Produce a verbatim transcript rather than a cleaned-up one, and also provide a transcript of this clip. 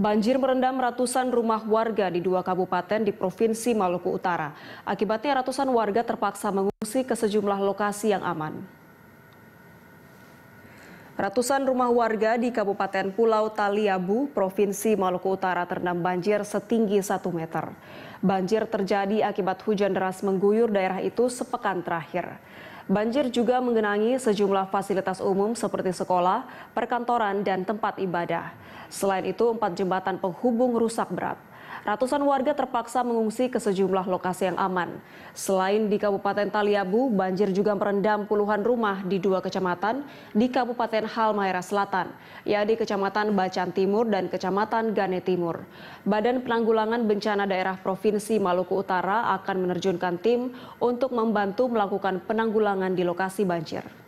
Banjir merendam ratusan rumah warga di dua kabupaten di Provinsi Maluku Utara. Akibatnya ratusan warga terpaksa mengungsi ke sejumlah lokasi yang aman. Ratusan rumah warga di Kabupaten Pulau Taliabu, Provinsi Maluku Utara terendam banjir setinggi satu meter. Banjir terjadi akibat hujan deras mengguyur daerah itu sepekan terakhir. Banjir juga menggenangi sejumlah fasilitas umum seperti sekolah, perkantoran, dan tempat ibadah. Selain itu, empat jembatan penghubung rusak berat. Ratusan warga terpaksa mengungsi ke sejumlah lokasi yang aman. Selain di Kabupaten Taliabu, banjir juga merendam puluhan rumah di dua kecamatan di Kabupaten Halmahera Selatan, yaitu Kecamatan Bacan Timur dan Kecamatan Gane Timur. Badan Penanggulangan Bencana Daerah Provinsi Maluku Utara akan menerjunkan tim untuk membantu melakukan penanggulangan di lokasi banjir.